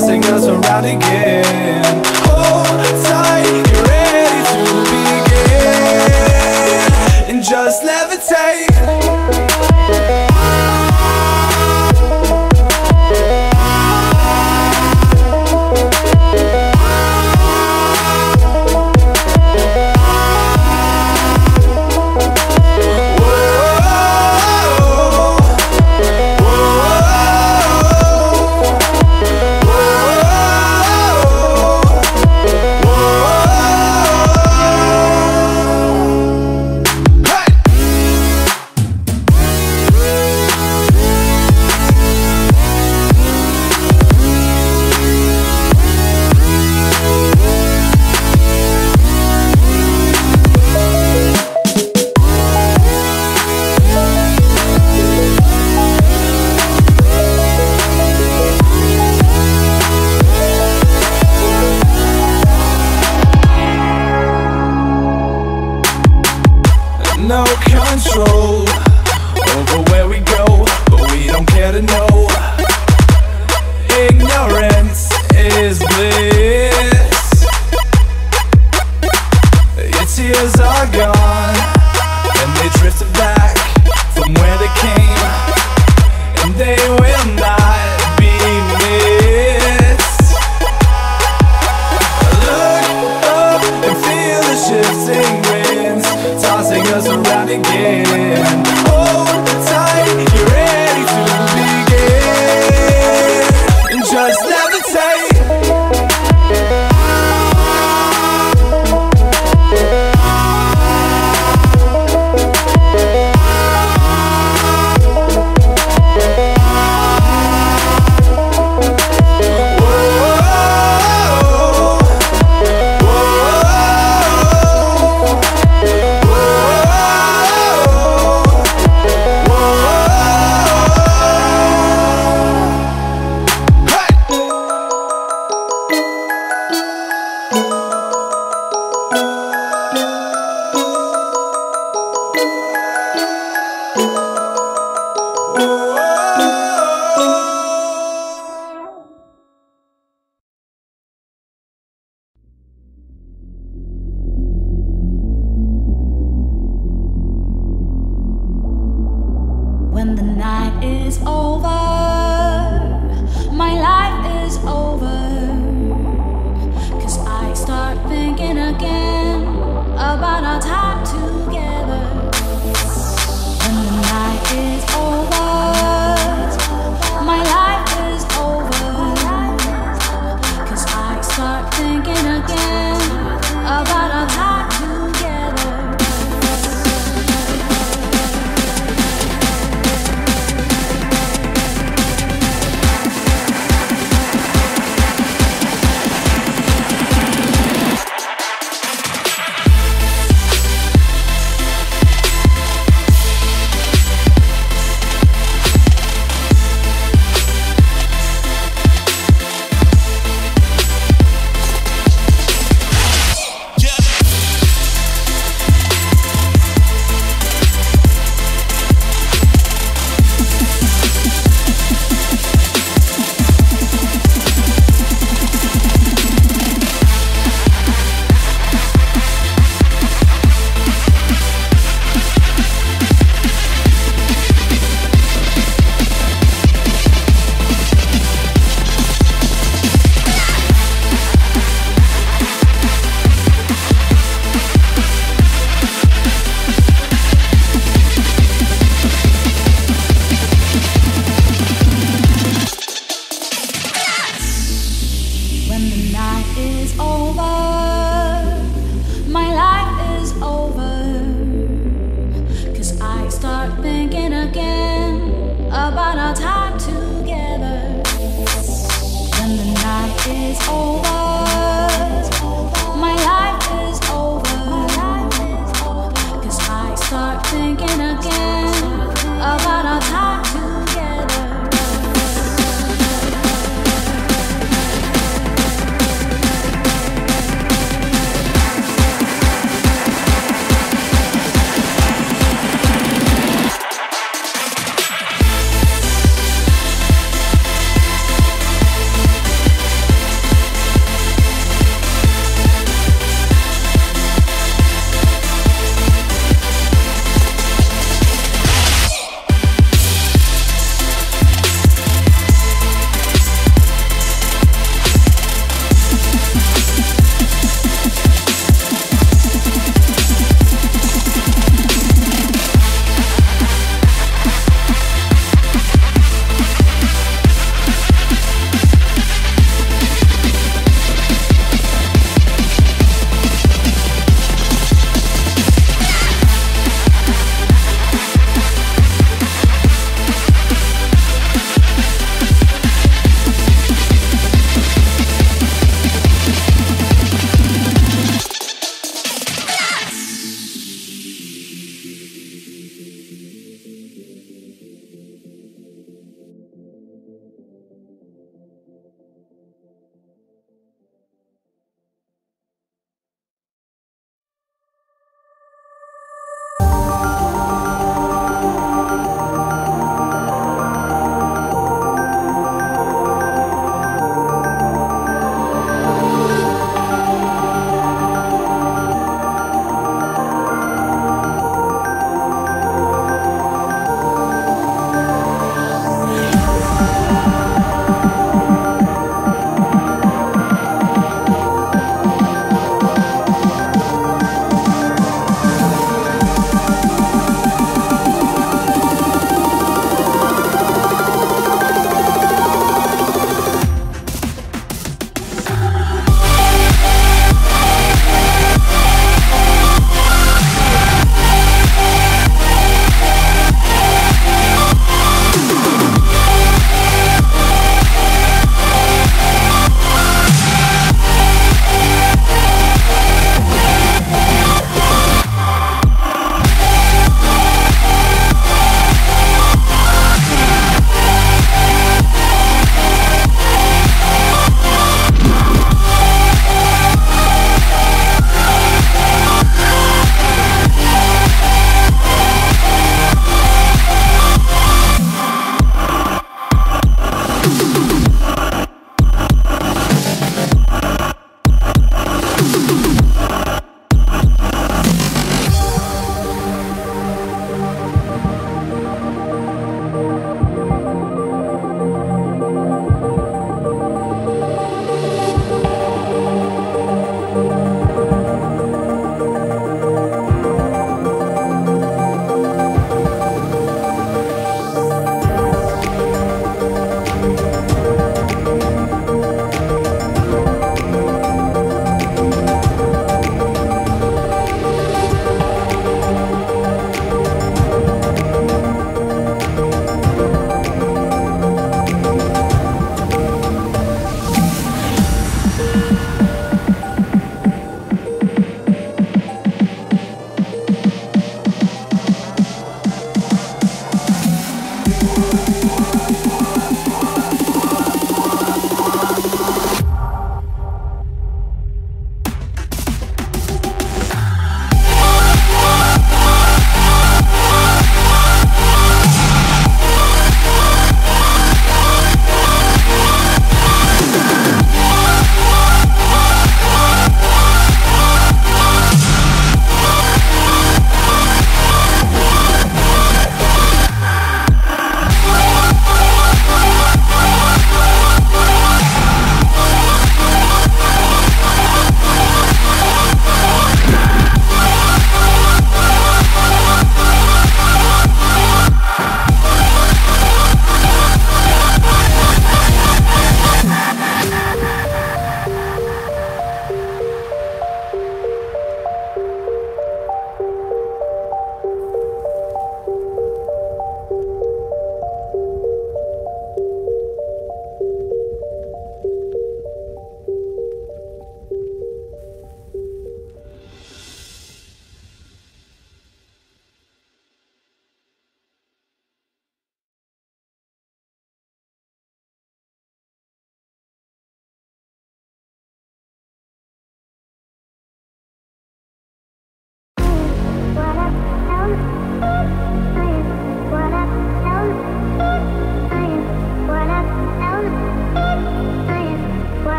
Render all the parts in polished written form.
tossing us around again. Hold tight, get ready to begin, and just levitate.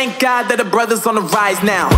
Thank God that the brothers on the rise now.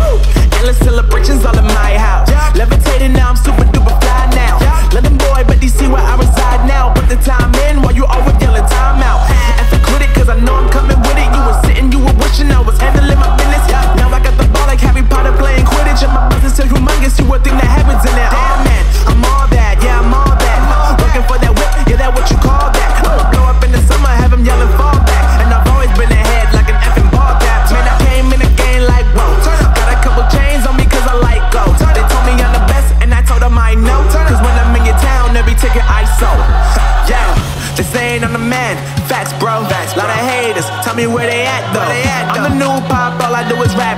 Endless celebrations all in my house. Levitating now, I'm super duper fly now. London boy, but DC where I reside now. Put the time in while you always yelling time out. And for critic, cause I know I'm coming with it. You were sitting, you were wishing I was handling my business. Now I got the ball like Harry Potter playing Quidditch. And my business is humongous, you a thing that happens in there. Oh man, I'm all that, yeah, I'm all that. Working for that whip, yeah, that what you call that. I'ma blow up in the summer, have him yelling fall back. And I've always been ahead like an effing ball tap. Man, I came in the game like, whoa. Got a couple chains on me cause I like gold. They told me I'm the best and I told them I know. Cause when I'm in your town, they be taking ISO. Yeah, they saying I'm the man. Facts, bro. Lot of haters, tell me where they at though. I'm the new pop, all I do is rap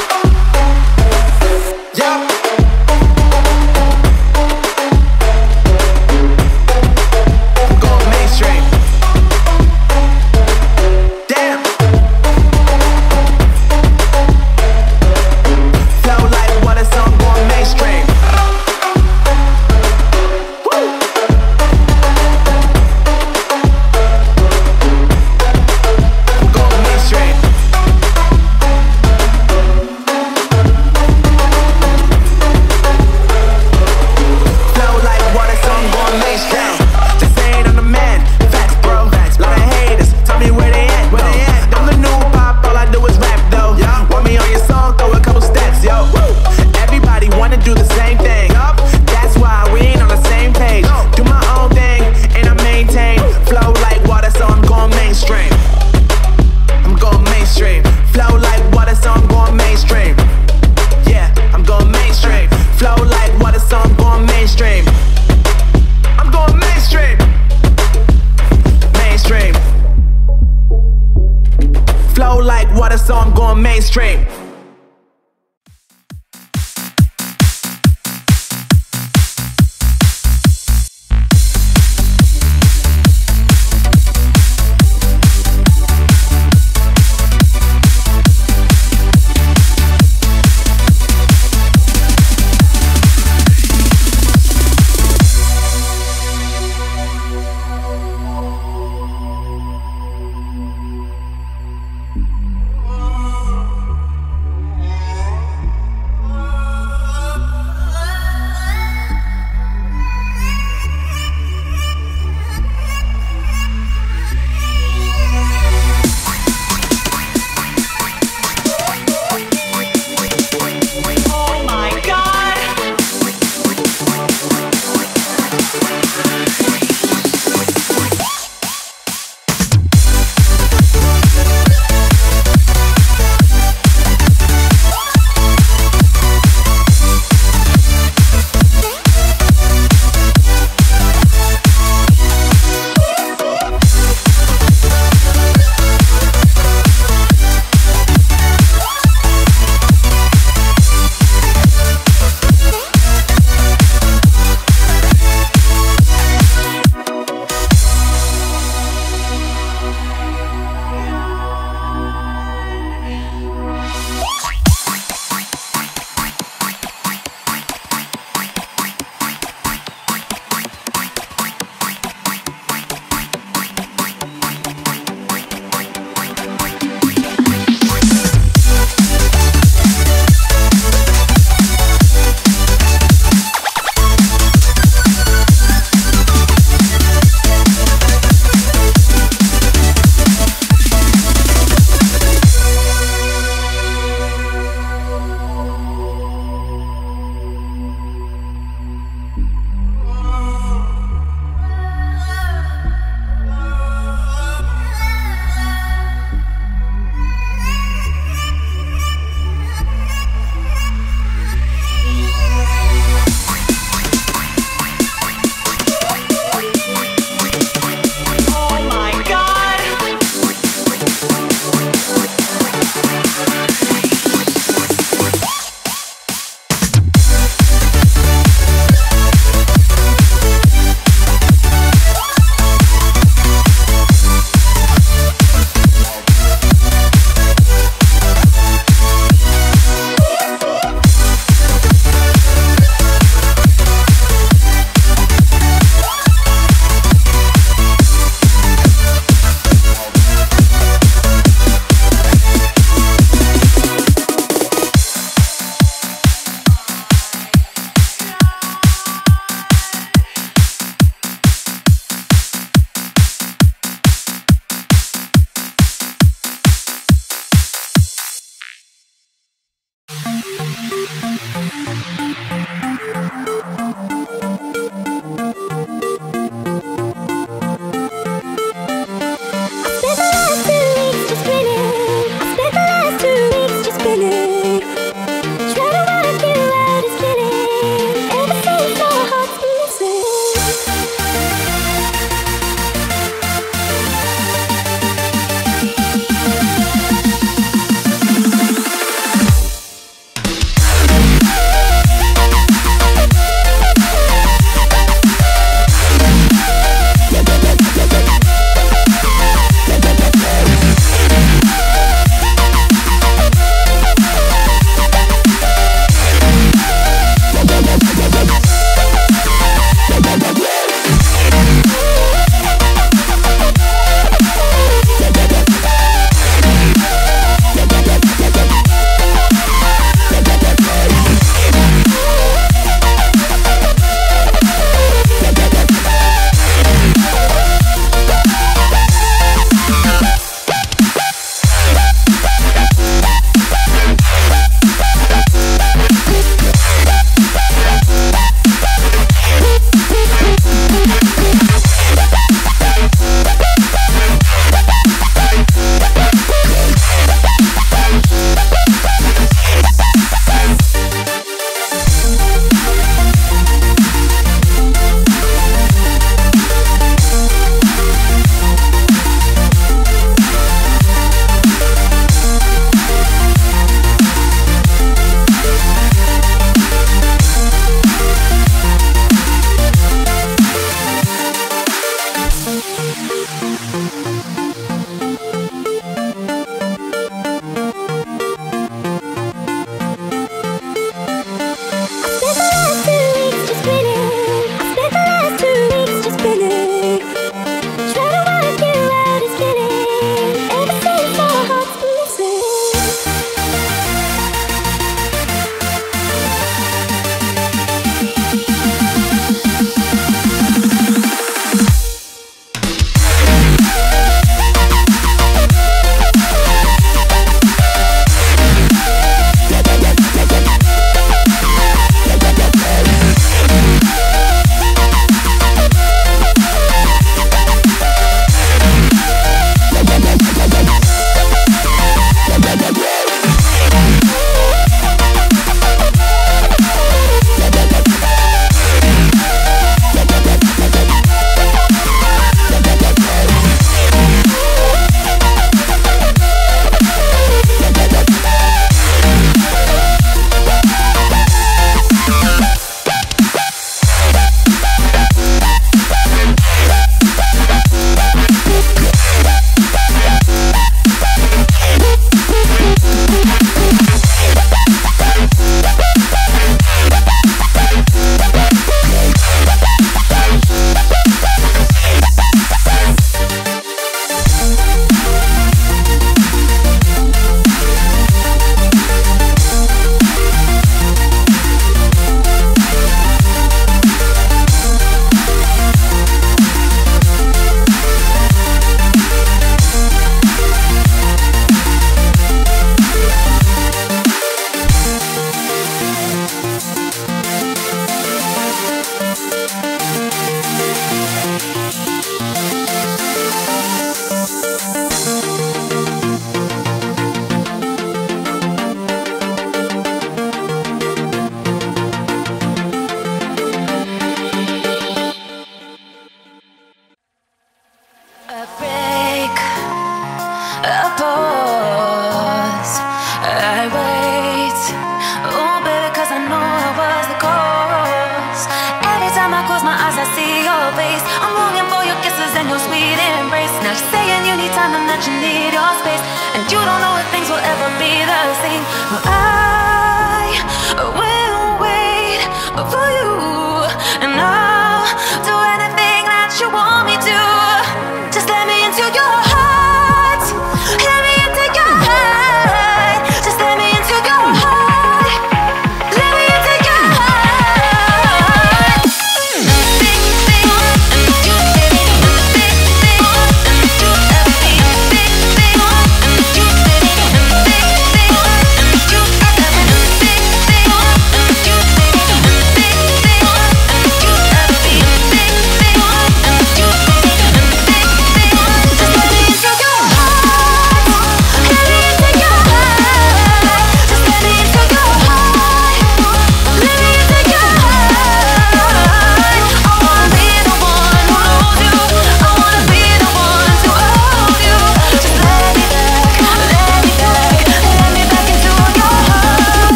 Yeah.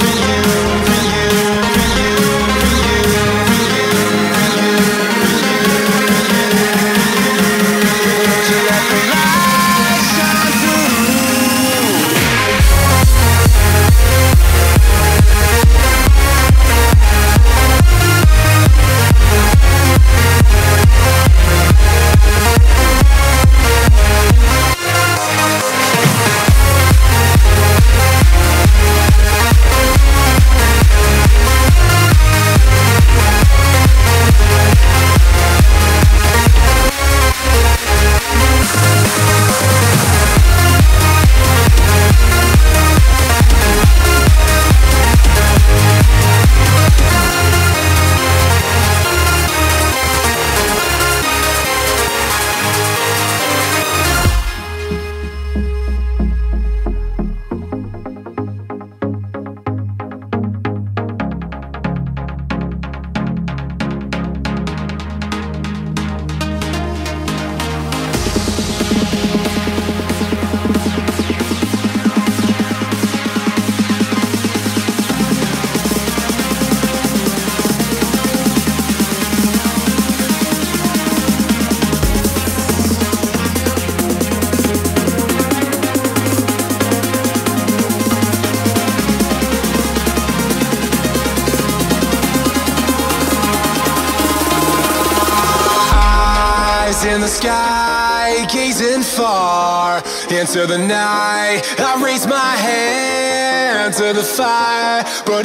for you. Stars in the sky, gazing far into the night. I raise my hand to the fire, but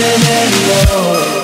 nothing anymore.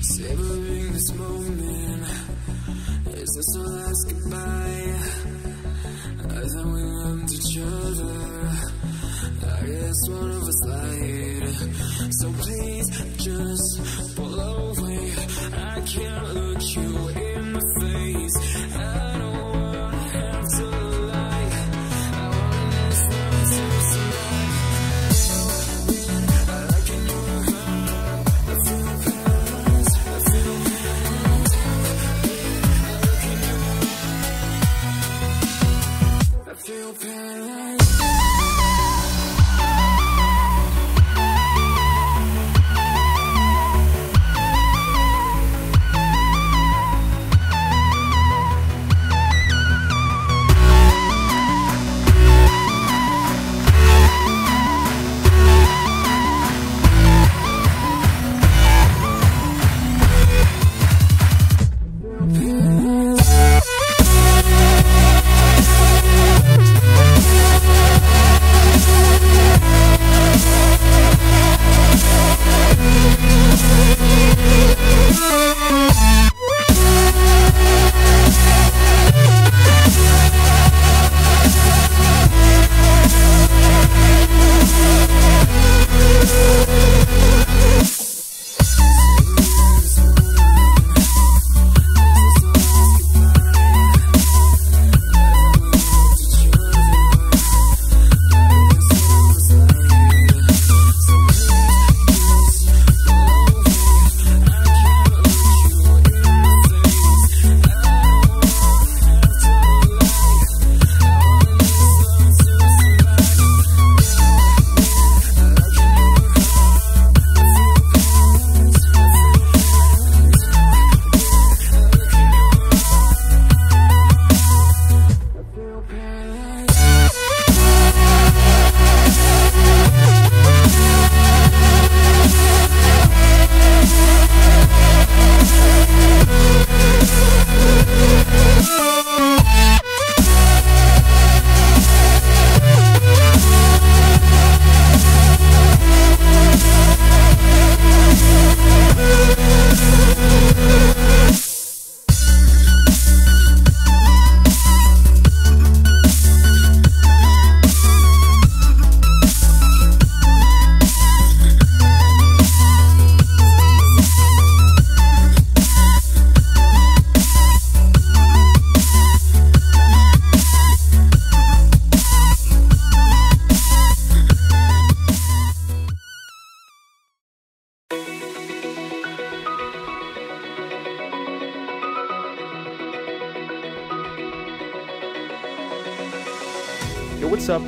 Savoring this moment. Is this our last goodbye? I thought we loved each other. I guess one of us lied. So please just pull away. I can't look you in the face. I don't wanna have to lie. I want this love to survive. Feel paralyzed.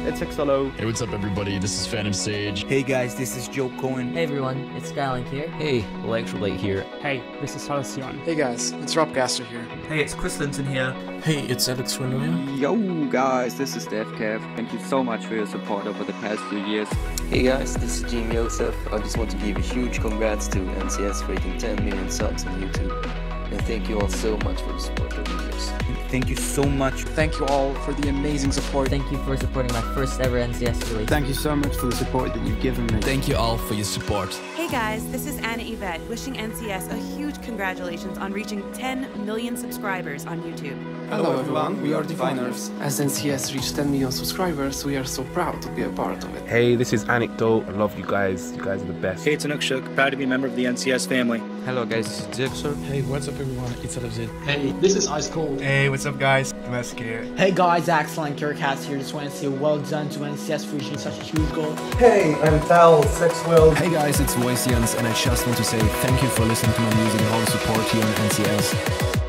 It's Xolo. Hey, what's up, everybody? This is Phantom Sage. Hey, guys, this is Joe Cohen. Hey, everyone, it's Skylink here. Hey, Electrolite here. Hey, this is Halasian. Hey, guys, it's Rob Gaster here. Hey, it's Chris Linton here. Hey, it's Alex Rino here. Yo, guys, this is DevCav. Thank you so much for your support over the past few years. Hey, guys, this is Jim Joseph. I just want to give a huge congrats to NCS for hitting 10 million subs on YouTube. And thank you all so much for the support over the years. Thank you so much. Thank you all for the amazing support. Thank you for supporting my first ever NCS release. Thank you so much for the support that you've given me. Thank you all for your support. Hey guys, this is Anna Yvette wishing NCS a huge congratulations on reaching 10 million subscribers on YouTube. Hello everyone, we are Diviners. As NCS reached 10 million subscribers, we are so proud to be a part of it. Hey, this is Anik Do. I love you guys. You guys are the best. Hey, it's Anikshuk. Proud to be a member of the NCS family. Hello guys, this is Zip sir. Hey, what's up everyone? It's Zip. Hey, this is Ice Cold. Hey, what's up guys? Mask here. Hey guys, Axel and Kirkass here. Just want to say well done to NCS for reaching such a huge goal. Hey, I'm Tal, Sex World. Hey guys, it's Waisians and I just want to say thank you for listening to my music and all the support here on NCS.